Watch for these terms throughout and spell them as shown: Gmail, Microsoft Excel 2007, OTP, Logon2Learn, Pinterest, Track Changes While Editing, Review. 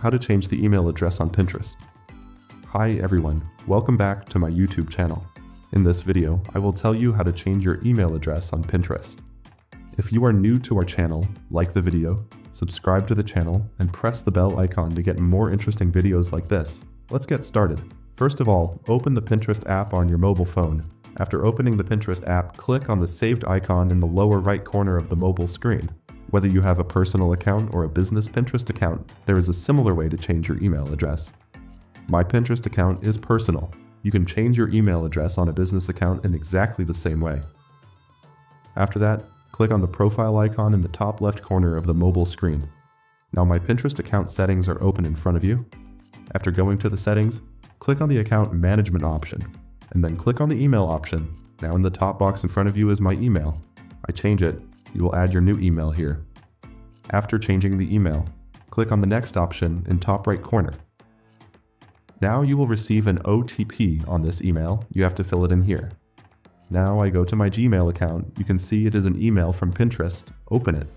how to change the email address on Pinterest. Hi everyone, welcome back to my YouTube channel. In this video, I will tell you how to change your email address on Pinterest. If you are new to our channel, like the video, subscribe to the channel, and press the bell icon to get more interesting videos like this. Let's get started. First of all, open the Pinterest app on your mobile phone. After opening the Pinterest app, click on the saved icon in the lower right corner of the mobile screen. Whether you have a personal account or a business Pinterest account, there is a similar way to change your email address. My Pinterest account is personal. You can change your email address on a business account in exactly the same way. After that, click on the profile icon in the top left corner of the mobile screen. Now my Pinterest account settings are open in front of you. After going to the settings, click on the account management option, and then click on the email option. Now in the top box in front of you is my email. I change it, you will add your new email here. After changing the email, click on the next option in top right corner. Now you will receive an OTP on this email, you have to fill it in here. Now I go to my Gmail account, you can see it is an email from Pinterest, open it.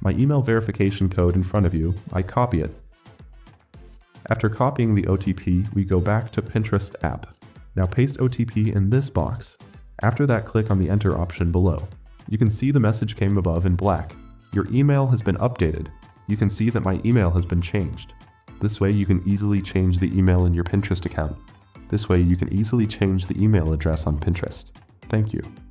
My email verification code in front of you, I copy it. After copying the OTP, we go back to Pinterest app. Now paste OTP in this box. After that, click on the enter option below. You can see the message came above in black. Your email has been updated. You can see that my email has been changed. This way you can easily change the email in your Pinterest account. This way you can easily change the email address on Pinterest. Thank you.